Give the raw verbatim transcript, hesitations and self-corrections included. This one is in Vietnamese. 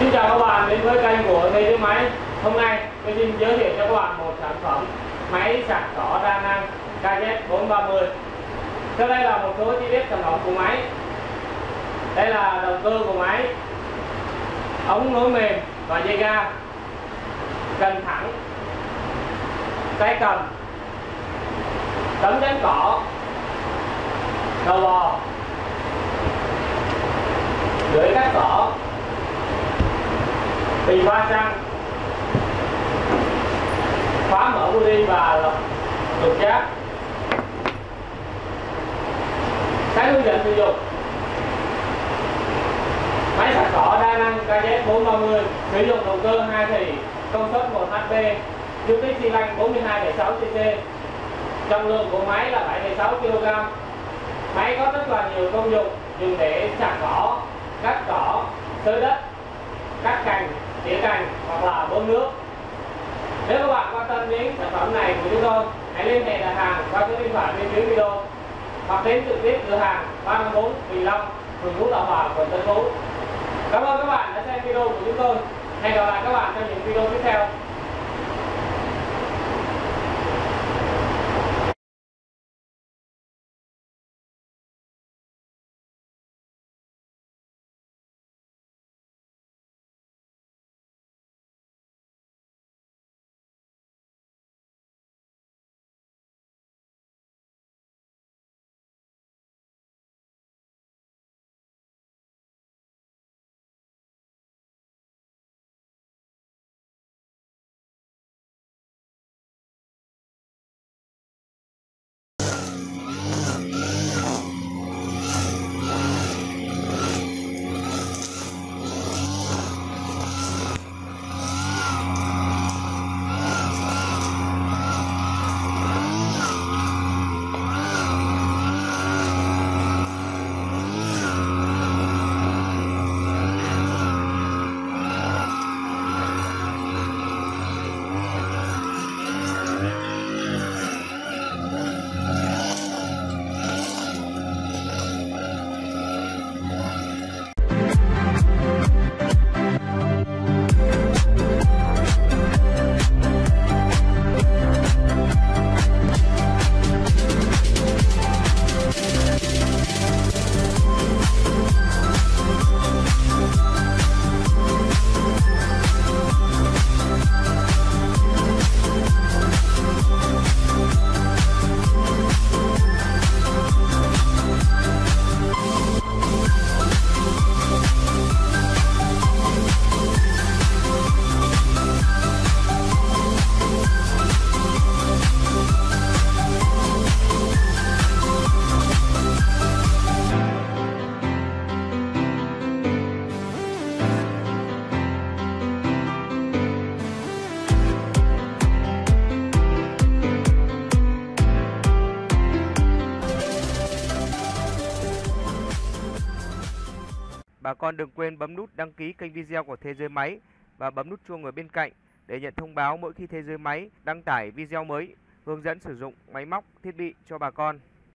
Xin chào các bạn đến với kênh của Thế Giới Máy. Hôm nay tôi xin giới thiệu cho các bạn một sản phẩm máy sạc cỏ đa năng K Z bốn ba mươi. Sau đây là một số chi tiết sản phẩm của máy. Đây là động cơ của máy, ống nối mềm và dây ga, cần thẳng, tay cầm, tấm đánh cỏ, đầu bò, lưỡi cắt cỏ, bình ba xăng, khóa mở body và lọc lục giác. Các hướng dẫn sử dụng máy sạc cỏ đa năng K Z bốn ba mươi sử dụng động cơ hai thủy, công suất một hp, dung tích xi lanh bốn mươi hai phẩy sáu xi xi, trọng lượng của máy là bảy phẩy sáu ki lô gam. Máy có rất là nhiều công dụng, dùng để sạc cỏ, cắt cỏ, xới đất, cắt cành, tỉa cành hoặc là bơm nước. Nếu các bạn quan tâm đến sản phẩm này của chúng tôi, hãy liên hệ đặt hàng qua số điện thoại bên dưới video hoặc đến trực tiếp cửa hàng ba năm bốn Bình Long, phường Phú Thọ Hòa, quận Tân Phú. Cảm ơn các bạn đã xem video của chúng tôi. Hẹn gặp lại các bạn trong những video tiếp theo. Bà con đừng quên bấm nút đăng ký kênh video của Thế Giới Máy và bấm nút chuông ở bên cạnh để nhận thông báo mỗi khi Thế Giới Máy đăng tải video mới hướng dẫn sử dụng máy móc, thiết bị cho bà con.